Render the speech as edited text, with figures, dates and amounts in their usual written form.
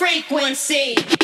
Frequency.